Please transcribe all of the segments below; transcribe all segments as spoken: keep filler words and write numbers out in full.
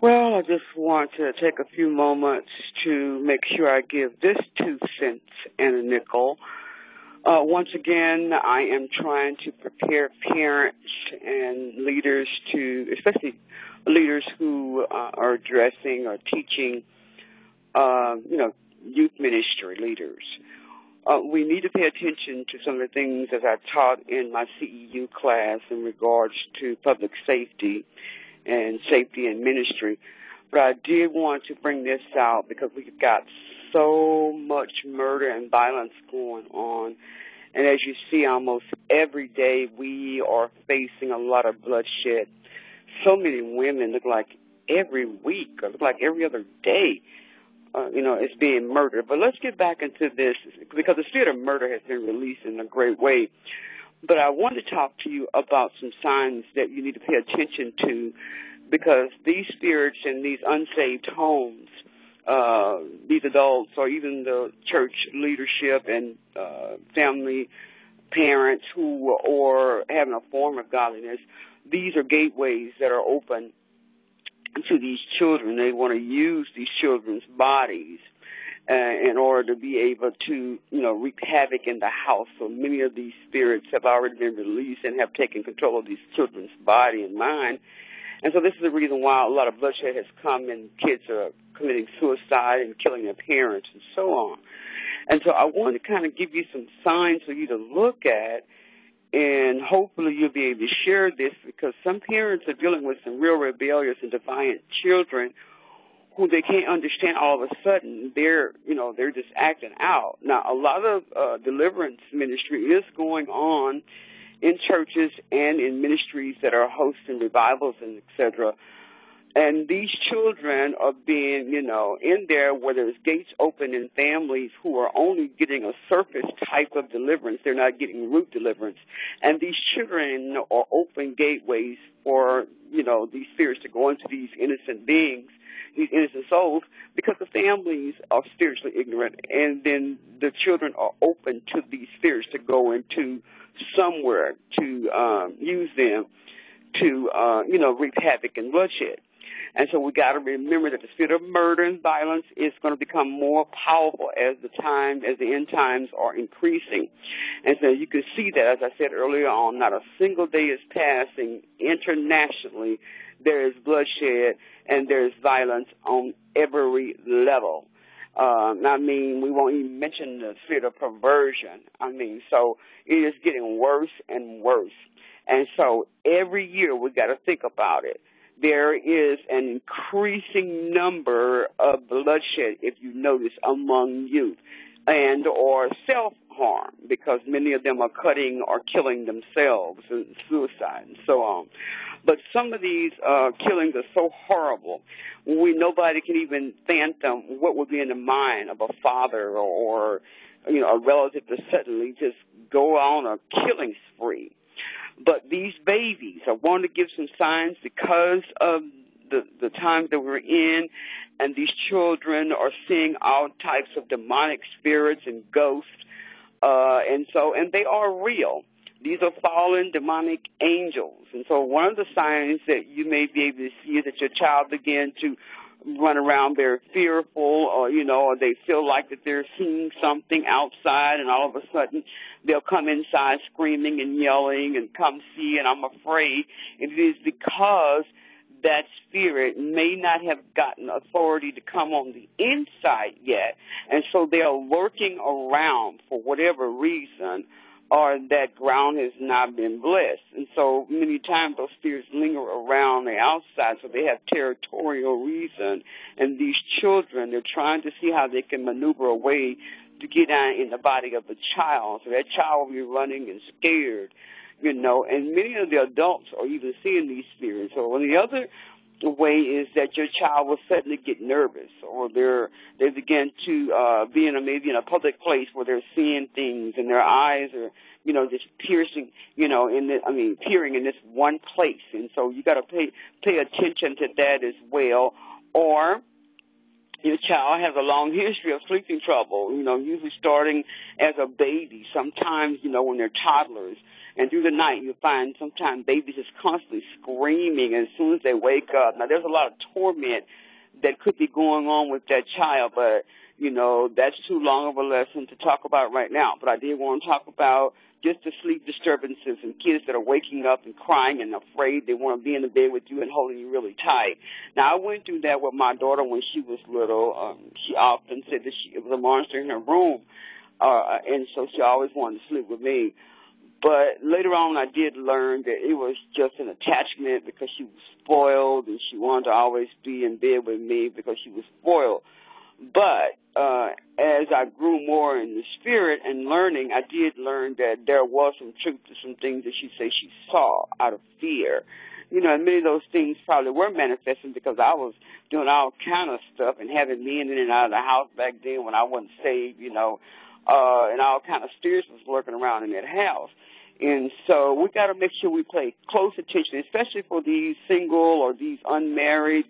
Well, I just want to take a few moments to make sure I give this two cents and a nickel. Uh, once again, I am trying to prepare parents and leaders to, especially leaders who uh, are addressing or teaching, uh, you know, youth ministry leaders. Uh, we need to pay attention to some of the things that I taught in my C E U class in regards to public safety and safety in ministry. But I did want to bring this out because we've got so much murder and violence going on. And as you see, almost every day we are facing a lot of bloodshed. So many women look like every week or look like every other day, uh, you know, is being murdered. But let's get back into this because the spirit of murder has been released in a great way. But I want to talk to you about some signs that you need to pay attention to because these spirits in these unsaved homes, uh, these adults or even the church leadership and uh, family parents who are having a form of godliness, these are gateways that are open to these children. They want to use these children's bodies Uh, in order to be able to, you know, wreak havoc in the house. So many of these spirits have already been released and have taken control of these children's body and mind. And so this is the reason why a lot of bloodshed has come and kids are committing suicide and killing their parents and so on. And so I want to kind of give you some signs for you to look at, and hopefully you'll be able to share this because some parents are dealing with some real rebellious and defiant children who they can't understand. All of a sudden, they're, you know, they're just acting out. Now, a lot of uh, deliverance ministry is going on in churches and in ministries that are hosting revivals and et cetera. And these children are being, you know, in there where there's gates open in families who are only getting a surface type of deliverance. They're not getting root deliverance. And these children are open gateways for, you know, these spirits to go into these innocent beings, these innocent souls, because the families are spiritually ignorant. And then the children are open to these spirits to go into somewhere to um, use them to, uh, you know, wreak havoc and bloodshed. And so we got to remember that the spirit of murder and violence is going to become more powerful as the time, as the end times are increasing. And so you can see that, as I said earlier on, not a single day is passing internationally. There is bloodshed and there is violence on every level. Um, I mean, we won't even mention the spirit of perversion. I mean, so it is getting worse and worse. And so every year we got to think about it. There is an increasing number of bloodshed, if you notice, among youth and or self-harm because many of them are cutting or killing themselves and suicide and so on. But some of these uh, killings are so horrible, we nobody can even fathom what would be in the mind of a father or, you know, a relative to suddenly just go on a killing spree. But these babies, I want to give some signs because of the, the times that we're in, and these children are seeing all types of demonic spirits and ghosts, uh, and so, and they are real. These are fallen demonic angels. And so one of the signs that you may be able to see is that your child began to run around, they're fearful, or, you know, or they feel like that they're seeing something outside, and all of a sudden they'll come inside screaming and yelling and come see, and I'm afraid. And it is because that spirit may not have gotten authority to come on the inside yet, and so they are lurking around for whatever reason, or that ground has not been blessed. And so many times those spirits linger around the outside, so they have territorial reason. And these children, they're trying to see how they can maneuver a way to get down in the body of the child. So that child will be running and scared, you know. And many of the adults are even seeing these spirits. So on the other The way is that your child will suddenly get nervous, or they're, they begin to uh, be in a, maybe in a public place where they're seeing things, and their eyes are, you know, just piercing, you know, in the, I mean, peering in this one place. And so you got to pay pay attention to that as well. Or your child has a long history of sleeping trouble, you know, usually starting as a baby, sometimes, you know, when they're toddlers. And through the night, you find sometimes babies just constantly screaming as soon as they wake up. Now, there's a lot of torment that could be going on with that child, but, you know, that's too long of a lesson to talk about right now. But I did want to talk about just the sleep disturbances and kids that are waking up and crying and afraid they want to be in the bed with you and holding you really tight. Now, I went through that with my daughter when she was little. Um, she often said that she, it was a monster in her room, uh, and so she always wanted to sleep with me. But later on, I did learn that it was just an attachment because she was spoiled and she wanted to always be in bed with me because she was spoiled. But uh, as I grew more in the spirit and learning, I did learn that there was some truth to some things that she said she saw out of fear. You know, and many of those things probably were manifesting because I was doing all kind of stuff and having men in and out of the house back then when I wasn't saved, you know. Uh, and all kind of spirits was lurking around in that house. And so we got to make sure we pay close attention, especially for these single or these unmarried,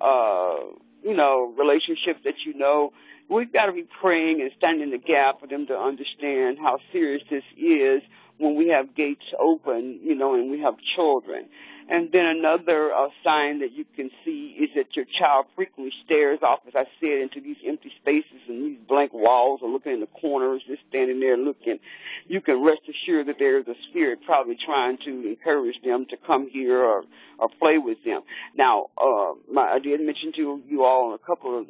uh, you know, relationships that you know. We've got to be praying and standing in the gap for them to understand how serious this is when we have gates open, you know, and we have children. And then another uh, sign that you can see is that your child frequently stares off, as I said, into these empty spaces and these blank walls or looking in the corners, just standing there looking. You can rest assured that there is a spirit probably trying to encourage them to come here or, or play with them. Now, uh, my, I did mention to you all in a couple of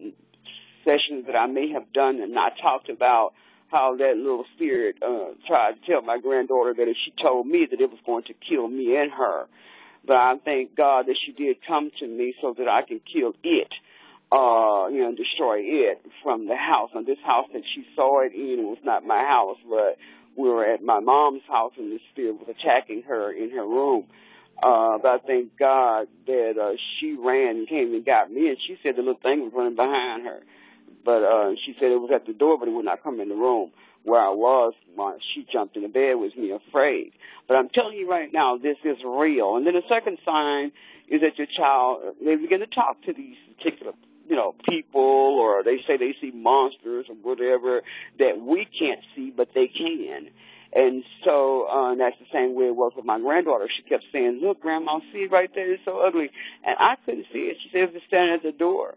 sessions that I may have done and I talked about how that little spirit uh, tried to tell my granddaughter that if she told me that it was going to kill me and her. But I thank God that she did come to me so that I can kill it, uh, you know, destroy it from the house. And this house that she saw it in was not my house, but we were at my mom's house and the spirit was attacking her in her room. Uh, but I thank God that uh, she ran and came and got me, and she said the little thing was running behind her. But uh, she said it was at the door, but it would not come in the room where I was. She jumped in the bed with me afraid. But I'm telling you right now, this is real. And then the second sign is that your child, they begin to talk to these particular, you know, people, or they say they see monsters or whatever that we can't see, but they can. And so uh, and that's the same way it was with my granddaughter. She kept saying, look, Grandma, see it right there? It's so ugly. And I couldn't see it. She said it was standing at the door.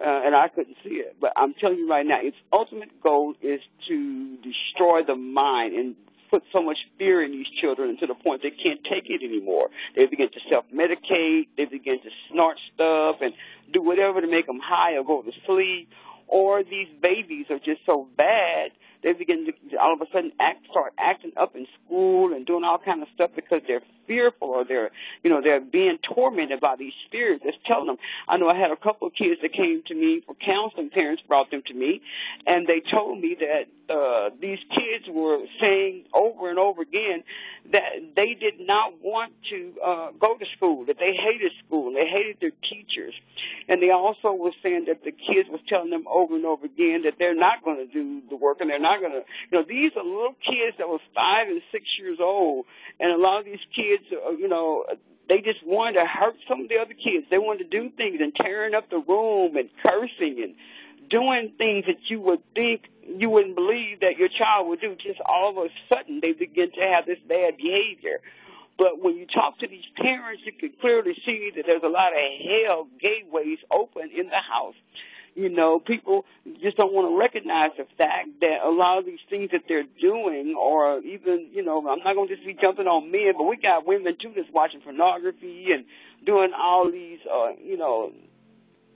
Uh, and I couldn't see it. But I'm telling you right now, its ultimate goal is to destroy the mind and put so much fear in these children to the point they can't take it anymore. They begin to self-medicate. They begin to snort stuff and do whatever to make them high or go to sleep. Or these babies are just so bad, they begin to all of a sudden act, start acting up in school and doing all kind of stuff because they're fearful or they're, you know, they're being tormented by these spirits that's telling them. I know I had a couple of kids that came to me for counseling. Parents brought them to me, and they told me that uh, these kids were saying over and over again that they did not want to uh, go to school, that they hated school, they hated their teachers. And they also were saying that the kids was telling them over over and over again that they're not going to do the work and they're not going to, you know, these are little kids that was five and six years old, and a lot of these kids, you know, they just wanted to hurt some of the other kids. They wanted to do things and tearing up the room and cursing and doing things that you would think you wouldn't believe that your child would do. Just all of a sudden they begin to have this bad behavior. But when you talk to these parents, you can clearly see that there's a lot of hell gateways open in the house. You know, people just don't want to recognize the fact that a lot of these things that they're doing, or even, you know, I'm not going to just be jumping on men, but we got women, too, that's watching pornography and doing all these, uh, you know,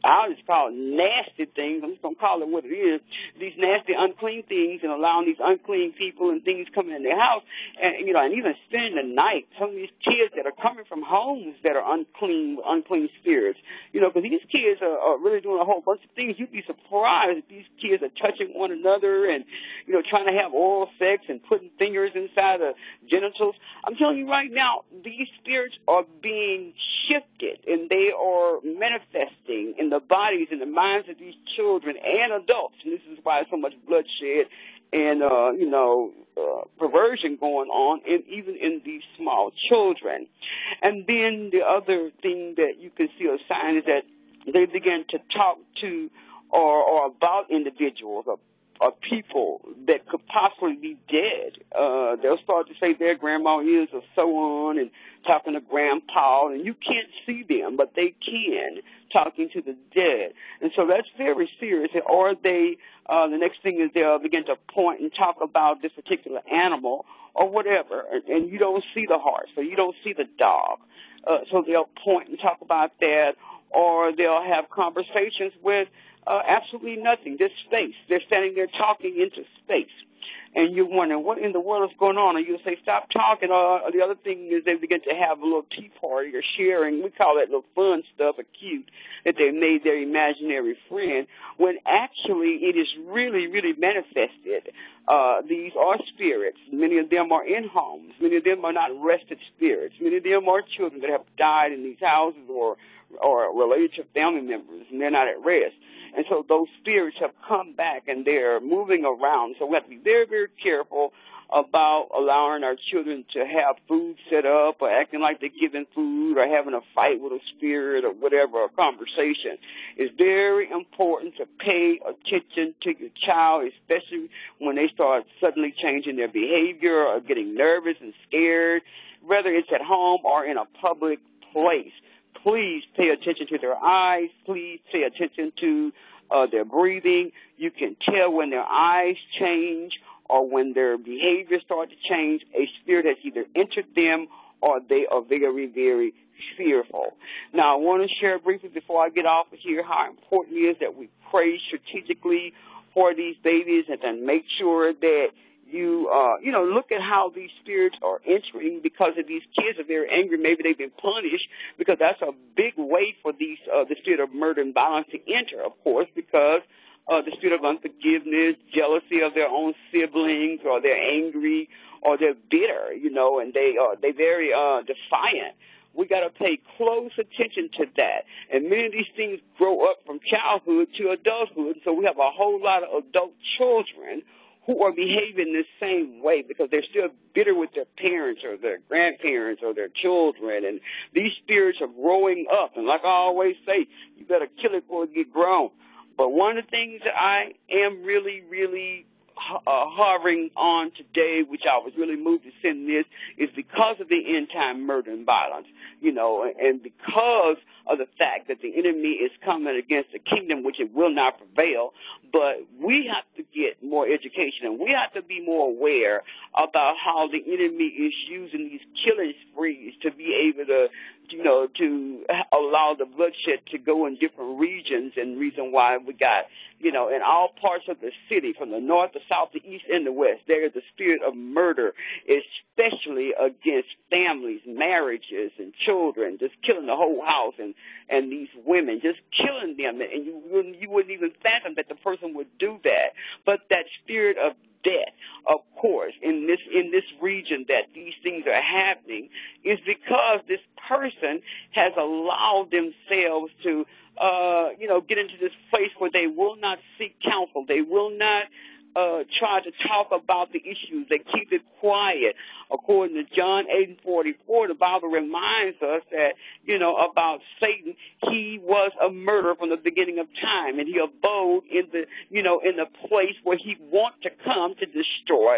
I'll just call it nasty things. I'm just going to call it what it is, these nasty, unclean things, and allowing these unclean people and things coming in their house. And, you know, and even spending the night, some of these kids that are coming from homes that are unclean, unclean spirits, you know, because these kids are, are really doing a whole bunch of things. You'd be surprised if these kids are touching one another and, you know, trying to have oral sex and putting fingers inside of genitals. I'm telling you right now, these spirits are being shifted, and they are manifesting in the the bodies and the minds of these children and adults, and this is why so much bloodshed and, uh, you know, uh, perversion going on, and even in these small children. And then the other thing that you can see a sign is that they begin to talk to or, or about individuals or, or people that could possibly be dead. Uh, they'll start to say their grandma is or so on, and talking to grandpa, and you can't see them, but they can, talking to the dead. And so that's very serious. Or they, uh, the next thing is they'll begin to point and talk about this particular animal or whatever, and you don't see the horse, so you don't see the dog. Uh, so they'll point and talk about that, or they'll have conversations with uh, absolutely nothing, just space. They're standing there talking into space. And you're wondering, what in the world is going on? And you'll say, stop talking. Or the other thing is they begin to have a little tea party or sharing. We call that little fun stuff, or cute, that they made their imaginary friend, when actually it is really, really manifested. Uh, these are spirits. Many of them are in homes. Many of them are not rested spirits. Many of them are children that have died in these houses or or related to family members, and they're not at rest. And so those spirits have come back, and they're moving around. So we have to be very, very careful about allowing our children to have food set up or acting like they're giving food or having a fight with a spirit or whatever, a conversation. It's very important to pay attention to your child, especially when they start suddenly changing their behavior or getting nervous and scared, whether it's at home or in a public place. Please pay attention to their eyes. Please pay attention to uh, their breathing. You can tell when their eyes change or when their behavior starts to change. A spirit has either entered them or they are very, very fearful. Now, I want to share briefly before I get off of here how important it is that we pray strategically for these babies, and then make sure that You, uh, you know, look at how these spirits are entering, because if these kids are very angry, maybe they've been punished, because that's a big way for these, uh, the spirit of murder and violence to enter, of course, because uh, the spirit of unforgiveness, jealousy of their own siblings, or they're angry, or they're bitter, you know, and they are, they're very uh, defiant. We got to pay close attention to that. And many of these things grow up from childhood to adulthood, so we have a whole lot of adult children who are behaving the same way, because they're still bitter with their parents or their grandparents or their children. And these spirits are growing up. And like I always say, you better kill it before it get grown. But one of the things that I am really, really uh, hovering on today, which I was really moved to send this, is because of the end-time murder and violence, you know, and because of the fact that the enemy is coming against the kingdom, which it will not prevail. But we have to get more education, and we have to be more aware about how the enemy is using these killing sprees to be able to, you know, to allow the bloodshed to go in different regions. And reason why we got, you know, in all parts of the city, from the north, the south, the east, and the west, there is the spirit of murder, especially against families, marriages, and children, just killing the whole house, and, and these women, just killing them. And you wouldn't, you wouldn't even fathom that the person would do that. But that spirit of death, of course, in this in this region that these things are happening, is because this person has allowed themselves to, uh, you know, get into this place where they will not seek counsel. They will not Uh, try to talk about the issues. They keep it quiet. According to John eight and forty-four, the Bible reminds us that, you know, about Satan. He was a murderer from the beginning of time, and he abode in the, you know, in the place where he wanted to come to destroy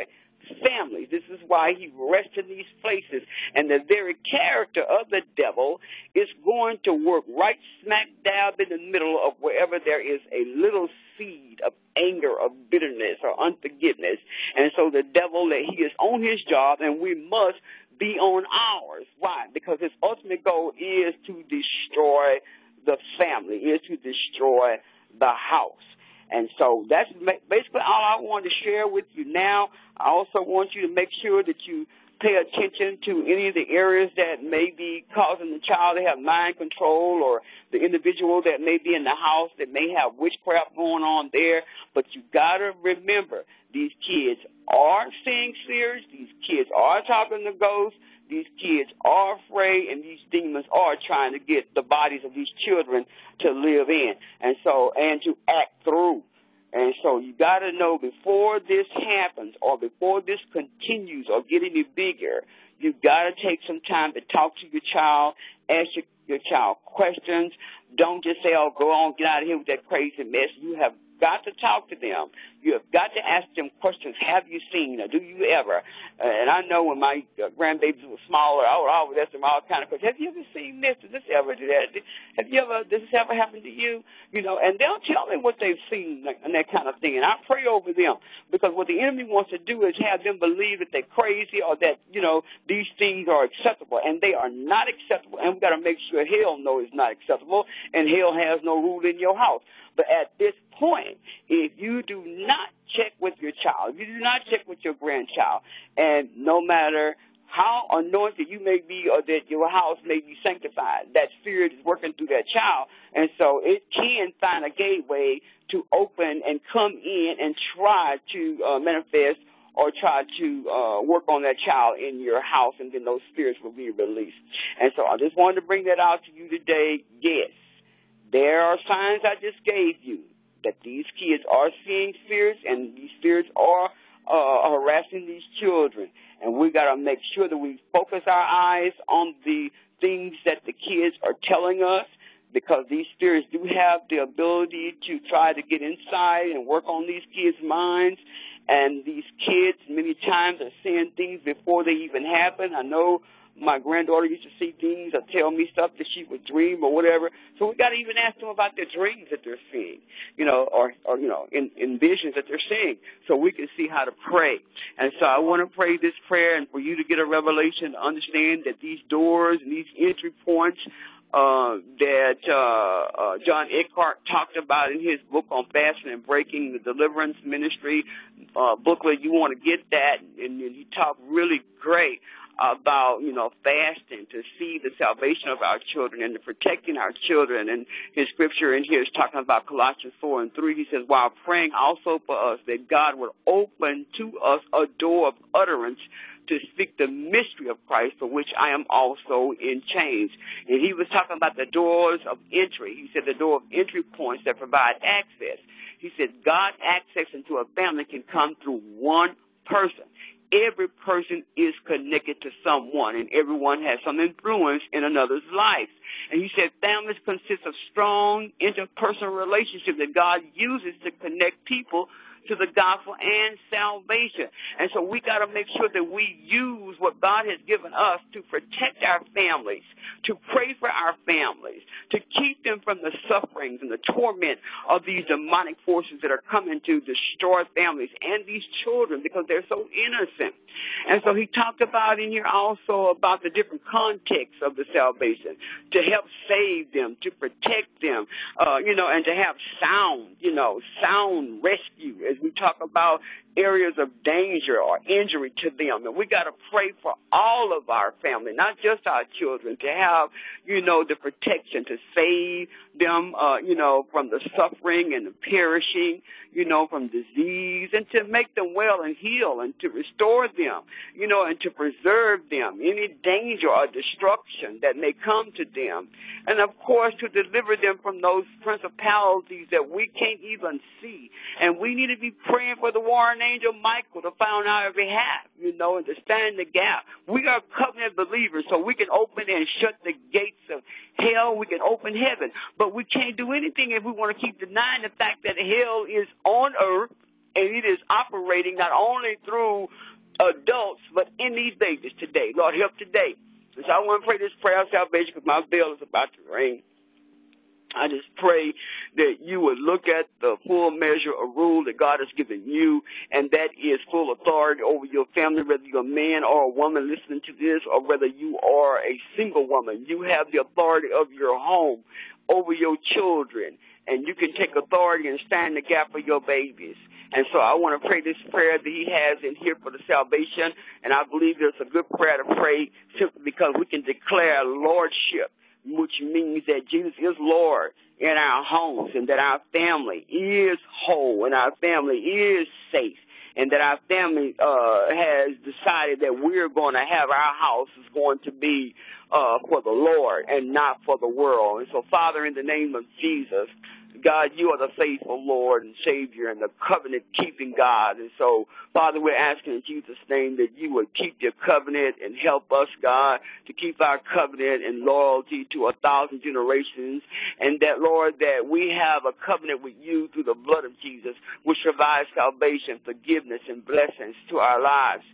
families. This is why he rests in these places. And the very character of the devil is going to work right smack dab in the middle of wherever there is a little seed of anger, of bitterness, or unforgiveness. And so the devil, that he is on his job, and we must be on ours. Why? Because his ultimate goal is to destroy the family, is to destroy the house. And so that's basically all I want to share with you now. I also want you to make sure that you pay attention to any of the areas that may be causing the child to have mind control, or the individual that may be in the house that may have witchcraft going on there. But you got to remember, these kids are seeing spirits. These kids are talking to ghosts. These kids are afraid, and these demons are trying to get the bodies of these children to live in, and so, and to act through. And so you got to know, before this happens, or before this continues or get any bigger, you've got to take some time to talk to your child, ask your your child questions. Don't just say, oh, go on, get out of here with that crazy mess. You have got to talk to them. You have got to ask them questions. Have you seen, or do you ever? And I know when my grandbabies were smaller, I would always ask them all kind of questions. Have you ever seen this? Did this ever do that? Have you ever, does this ever happen to you? You know, and they'll tell me what they've seen and that kind of thing. And I pray over them, because what the enemy wants to do is have them believe that they're crazy or that, you know, these things are acceptable. And they are not acceptable. And we've got to make sure hell knows it's not acceptable, and hell has no rule in your house. But at this point, if you do not check with your child, if you do not check with your grandchild, and no matter how anointed you may be or that your house may be sanctified, that spirit is working through that child. And so it can find a gateway to open and come in and try to uh, manifest or try to uh, work on that child in your house, and then those spirits will be released. And so I just wanted to bring that out to you today. Yes, there are signs I just gave you that these kids are seeing spirits, and these spirits are uh, harassing these children. And we got to make sure that we focus our eyes on the things that the kids are telling us, because these spirits do have the ability to try to get inside and work on these kids' minds. And these kids many times are seeing things before they even happen. I know my granddaughter used to see things or tell me stuff that she would dream or whatever. So we got to even ask them about their dreams that they're seeing, you know, or, or you know, in, in visions that they're seeing, so we can see how to pray. And so I want to pray this prayer, and for you to get a revelation to understand that these doors and these entry points uh, that uh, uh, John Eckhart talked about in his book on Fasting and Breaking, the Deliverance Ministry uh, booklet, you want to get that. And, and he talked really great about, you know, fasting to see the salvation of our children and to protecting our children. And his scripture in here is talking about Colossians four and three. He says, while praying also for us, that God would open to us a door of utterance to speak the mystery of Christ, for which I am also in chains. And he was talking about the doors of entry. He said the door of entry points that provide access. He said God access into a family can come through one person. Every person is connected to someone, and everyone has some influence in another's life. And he said families consist of strong interpersonal relationships that God uses to connect people to the gospel and salvation. And so we got to make sure that we use what God has given us to protect our families, to pray for our families, to keep them from the sufferings and the torment of these demonic forces that are coming to destroy families and these children, because they're so innocent. And so he talked about in here also about the different contexts of the salvation, to help save them, to protect them, uh, you know, and to have sound, you know, sound rescue as we talk about areas of danger or injury to them. And we got to pray for all of our family, not just our children, to have, you know, the protection to save them, uh, you know, from the suffering and the perishing, you know, from disease, and to make them well and heal, and to restore them, you know, and to preserve them, any danger or destruction that may come to them. And, of course, to deliver them from those principalities that we can't even see. And we need to be praying for the warring angel Michael to fight on our behalf, you know, and to stand the gap. We are covenant believers, so we can open and shut the gates of hell. We can open heaven, but we can't do anything if we want to keep denying the fact that hell is on earth, and it is operating not only through adults, but in these babies today. Lord, help today. And so I want to pray this prayer of salvation, because my bell is about to ring. I just pray that you would look at the full measure of rule that God has given you, and that is full authority over your family, whether you're a man or a woman listening to this, or whether you are a single woman. You have the authority of your home over your children, and you can take authority and stand the gap for your babies. And so I want to pray this prayer that he has in here for the salvation, and I believe it's a good prayer to pray simply because we can declare lordship, which means that Jesus is Lord in our homes, and that our family is whole, and our family is safe, and that our family uh, has decided that we're going to have our house is going to be uh, for the Lord and not for the world. And so, Father, in the name of Jesus, God, you are the faithful Lord and Savior and the covenant-keeping God. And so, Father, we're asking in Jesus' name that you would keep your covenant and help us, God, to keep our covenant and loyalty to a thousand generations. And that, Lord, that we have a covenant with you through the blood of Jesus, which provides salvation, forgiveness, and blessings to our lives.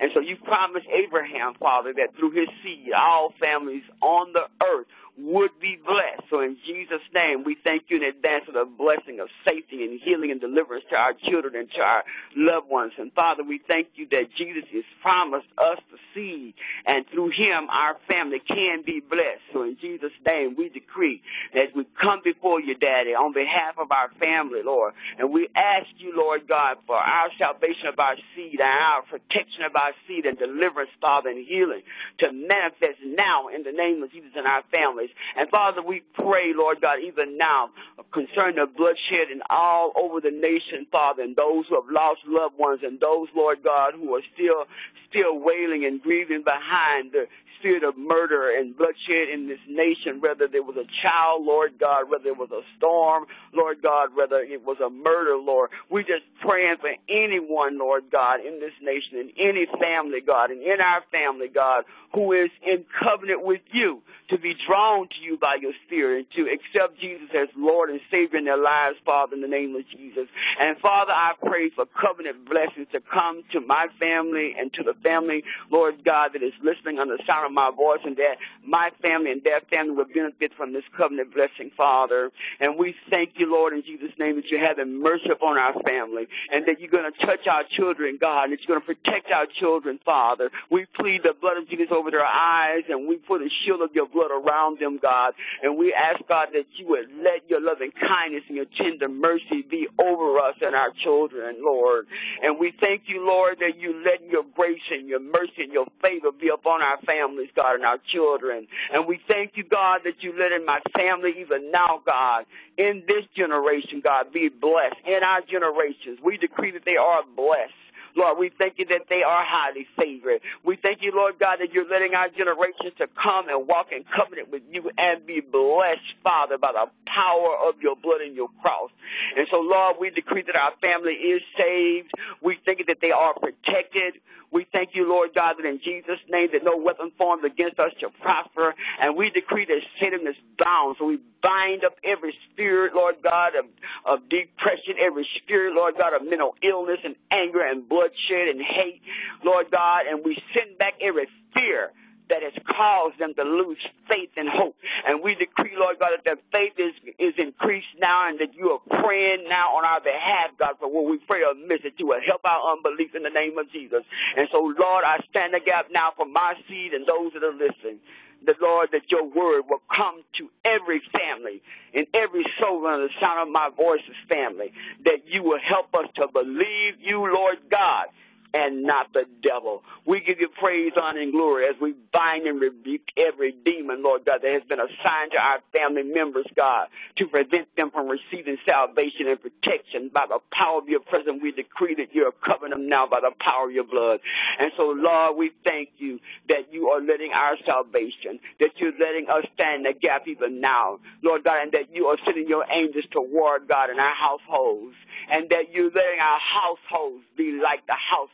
And so you promised Abraham, Father, that through his seed, all families on the earth would be blessed. So in Jesus' name, we thank you in advance for the blessing of safety and healing and deliverance to our children and to our loved ones. And Father, we thank you that Jesus has promised us the seed, and through him, our family can be blessed. So in Jesus' name, we decree that we come before you, Daddy, on behalf of our family, Lord, and we ask you, Lord God, for our salvation of our seed and our protection of our seed and deliverance, Father, and healing to manifest now in the name of Jesus and our family. And, Father, we pray, Lord God, even now, concerning the bloodshed and all over the nation, Father, and those who have lost loved ones and those, Lord God, who are still still wailing and grieving behind the spirit of murder and bloodshed in this nation, whether there was a child, Lord God, whether it was a storm, Lord God, whether it was a murder, Lord. We're just praying for anyone, Lord God, in this nation, in any family, God, and in our family, God, who is in covenant with you to be drawn to you by your spirit, to accept Jesus as Lord and Savior in their lives, Father, in the name of Jesus. And Father, I pray for covenant blessings to come to my family and to the family, Lord God, that is listening on the sound of my voice, and that my family and their family will benefit from this covenant blessing, Father. And we thank you, Lord, in Jesus' name, that you're having mercy upon our family, and that you're going to touch our children, God, and that you're going to protect our children, Father. We plead the blood of Jesus over their eyes, and we put a shield of your blood around them, God, and we ask, God, that you would let your loving kindness and your tender mercy be over us and our children, Lord. And we thank you, Lord, that you let your grace and your mercy and your favor be upon our families, God, and our children. And we thank you, God, that you let in my family even now, God, in this generation, God, be blessed. In our generations, we decree that they are blessed. Lord, we thank you that they are highly favored. We thank you, Lord God, that you're letting our generations to come and walk in covenant with you and be blessed, Father, by the power of your blood and your cross. And so, Lord, we decree that our family is saved. We thank you that they are protected. We thank you, Lord God, that in Jesus' name that no weapon formed against us shall prosper. And we decree that Satan is bound. So we bind up every spirit, Lord God, of, of depression, every spirit, Lord God, of mental illness and anger and bloodshed and hate, Lord God. And we send back every fear that has caused them to lose faith and hope. And we decree, Lord God, that their faith is, is increased now, and that you are praying now on our behalf, God, for when we pray amiss, that you will help our unbelief in the name of Jesus. And so, Lord, I stand in the gap now for my seed and those that are listening. The Lord, that your word will come to every family and every soul under the sound of my voice's family, that you will help us to believe you, Lord God, and not the devil. We give you praise, honor, and glory as we bind and rebuke every demon, Lord God, that has been assigned to our family members, God, to prevent them from receiving salvation and protection. By the power of your presence, we decree that you are covering them now by the power of your blood. And so, Lord, we thank you that you are letting our salvation, that you're letting us stand in the gap even now, Lord God, and that you are sending your angels toward, God, in our households, and that you're letting our households be like the house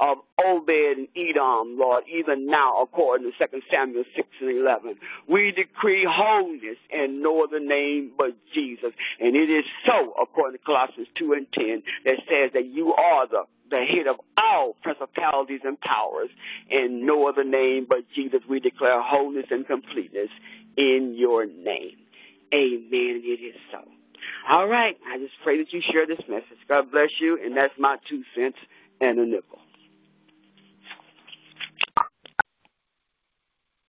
of Obed and Edom, Lord, even now, according to Second Samuel six and eleven. We decree wholeness in no other name but Jesus. And it is so, according to Colossians two and ten, that says that you are the the head of all principalities and powers. In no other name but Jesus, we declare wholeness and completeness in your name. Amen. It is so. All right. I just pray that you share this message. God bless you. And that's my two cents and a nickel.